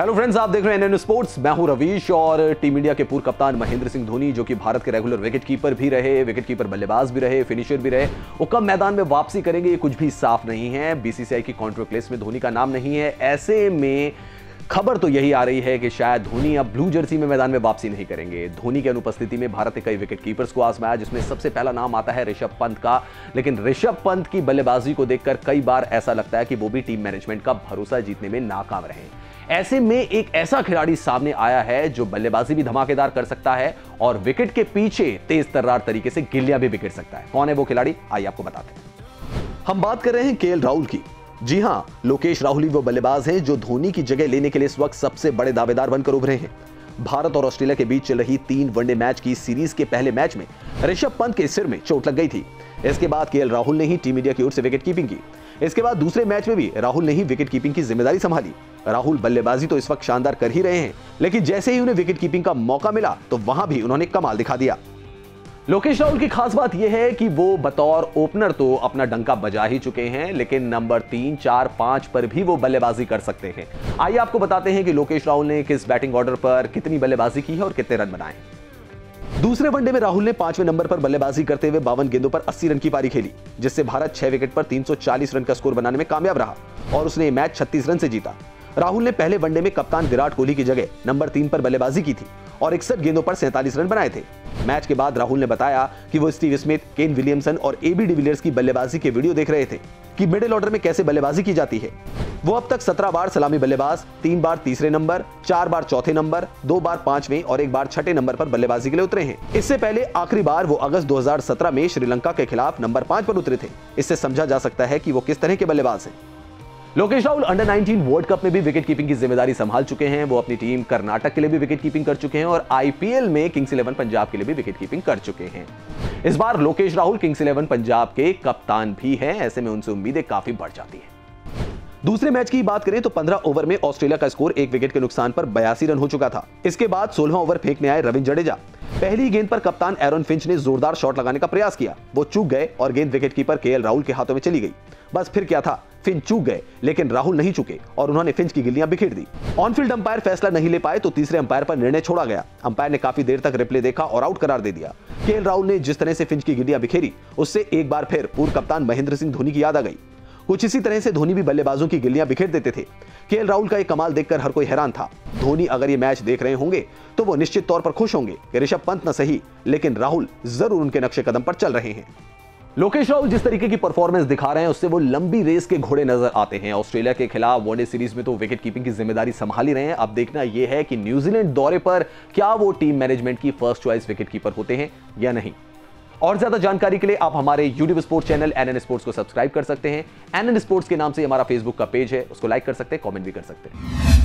Hello friends, आप देख रहे हैं एन एन स्पोर्ट्स। मैं हूं रवीश और टीम इंडिया के पूर्व कप्तान महेंद्र सिंह धोनी, जो कि भारत के रेगुलर विकेटकीपर भी रहे, विकेटकीपर बल्लेबाज भी रहे, फिनिशर भी रहे, वो कब मैदान में वापसी करेंगे ये कुछ भी साफ नहीं है। बीसीसीआई की कॉन्ट्रैक्ट लिस्ट में धोनी का नाम नहीं है। ऐसे में खबर तो यही आ रही है कि शायद धोनी अब ब्लू जर्सी में मैदान में वापसी नहीं करेंगे। धोनी की अनुपस्थिति में भारत ने कई विकेटकीपर्स को आजमाया, जिसमें सबसे पहला नाम आता है ऋषभ पंत का। लेकिन ऋषभ पंत की बल्लेबाजी को देखकर कई बार ऐसा लगता है कि वो भी टीम मैनेजमेंट का भरोसा जीतने में नाकाम रहे। ऐसे में एक ऐसा खिलाड़ी सामने आया है जो बल्लेबाजी भी धमाकेदार कर सकता है और विकेट के पीछे तेज तर्रार तरीके से गिल्लियां भी बिखेर सकता है। कौन है वो खिलाड़ी, आइए आपको बताते हैं। हम बात कर रहे हैं केएल राहुल की। जी हां, लोकेश राहुल वो बल्लेबाज हैं जो धोनी की जगह लेने के लिए इस वक्त सबसे बड़े दावेदार बनकर उभरे हैं। भारत और ऑस्ट्रेलिया के बीच चल रही 3 वनडे मैच की सीरीज के पहले मैच में ऋषभ पंत के सिर में चोट लग गई थी। इसके बाद केएल राहुल ने ही टीम इंडिया की ओर से विकेट कीपिंग की। इसके बाद दूसरे मैच में भी राहुल ने ही विकेट कीपिंग की जिम्मेदारी संभाली। राहुल बल्लेबाजी तो इस वक्त शानदार कर ही रहे हैं, लेकिन जैसे ही उन्हें विकेट कीपिंग का मौका मिला तो वहां भी उन्होंने कमाल दिखा दिया। लोकेश राहुल की खास बात यह है कि वो बतौर ओपनर तो अपना डंका बजा ही चुके हैं, लेकिन नंबर 3, 4, 5 पर भी वो बल्लेबाजी कर सकते हैं। आइए आपको बताते हैं कि लोकेश राहुल ने किस बैटिंग ऑर्डर पर कितनी बल्लेबाजी की है और कितने रन बनाए। दूसरे वनडे में राहुल ने 5वें नंबर पर बल्लेबाजी करते हुए 52 गेंदों पर 80 रन की पारी खेली, जिससे भारत 6 विकेट पर 340 रन का स्कोर बनाने में कामयाब रहा और उसने मैच 36 रन से जीता। राहुल ने पहले वनडे में कप्तान विराट कोहली की जगह नंबर 3 पर बल्लेबाजी की थी और 61 गेंदों पर 47 रन बनाए थे। मैच के बाद राहुल ने बताया कि वो स्टीव स्मिथ, केन विलियमसन और एबी डिविलियर्स की बल्लेबाजी के वीडियो देख रहे थे कि मिडिल ऑर्डर में कैसे बल्लेबाजी की जाती है। वो अब तक 17 बार सलामी बल्लेबाज, 3 बार तीसरे नंबर, 4 बार चौथे नंबर, 2 बार 5वें और 1 बार 6ठे नंबर पर बल्लेबाजी के लिए उतरे हैं। इससे पहले आखिरी बार वो अगस्त 2017 में श्रीलंका के खिलाफ नंबर 5 पर उतरे थे। इससे समझा जा सकता है कि वो किस तरह के बल्लेबाज हैं। Lokesh Rahul under nineteen world cup में भी विकेट कीपिंग की जिम्मेदारी संभाल चुके हैं। वो अपनी टीम कर्नाटक के लिए भी विकेट कीपिंग कर चुके हैं और आईपीएल में किंग्स 11 पंजाब के लिए भी विकेट कीपिंग कर चुके हैं। इस बार लोकेश राहुल किंग्स 11 पंजाब के कप्तान भी हैं, ऐसे में उनसे उम्मीदें काफी बढ़ जाती हैं। दूसरे मैच की बात करें तो 15 ओवर में ऑस्ट्रेलिया का स्कोर 1 विकेट के नुकसान पर 82 रन हो चुका था। इसके बाद 16वां ओवर फेंकने आए रविंद्र जडेजा। पहली गेंद पर कप्तान एरोन फिंच ने जोरदार शॉट लगाने का प्रयास किया, वो चूक गए और गेंद विकेटकीपर केएल राहुल के हाथों में चली गई। बस फिर क्या था, फिंच चूक गए लेकिन राहुल नहीं चूके और उन्होंने फिंच की गिल्लियां बिखेर दी। ऑनफील्ड अंपायर फैसला नहीं ले पाए तो तीसरे अंपायर पर निर्णय छोड़ा गया। अंपायर ने काफी देर तक रिप्ले देखा और आउट करार दे दिया। केएल राहुल ने जिस तरह से फिंच की गिल्लियां बिखेरी उससे एक बार फिर पूर्व कप्तान महेंद्र सिंह धोनी की याद आ गई। कुछ इसी तरह से धोनी भी बल्लेबाजों की गिल्लियां बिखेर देते थे। केएल राहुल का एक कमाल देखकर हर कोई हैरान था। धोनी अगर ये मैच देख रहे होंगे तो वो निश्चित तौर पर खुश होंगे कि ऋषभ पंत न सही लेकिन राहुल जरूर उनके नक्शे कदम पर चल रहे हैं। लोकेश राहुल जिस तरीके की परफॉर्मेंस दिखा रहे हैं उससे वो लंबी रेस के घोड़े नजर आते हैं। ऑस्ट्रेलिया के खिलाफ वनडे सीरीज में तो विकेट कीपिंग की जिम्मेदारी संभाली रहे हैं। अब देखना यह है कि न्यूजीलैंड दौरे पर क्या वो टीम मैनेजमेंट की फर्स्ट चॉइस विकेट कीपर होते हैं या नहीं। और ज्यादा जानकारी के लिए आप हमारे YouTube sports channel N sports को सब्सक्राइब कर सकते हैं। एन स्पोर्ट्स के नाम से हमारा फेसबुक का पेज है, उसको लाइक कर सकते हैं, कॉमेंट भी कर सकते हैं।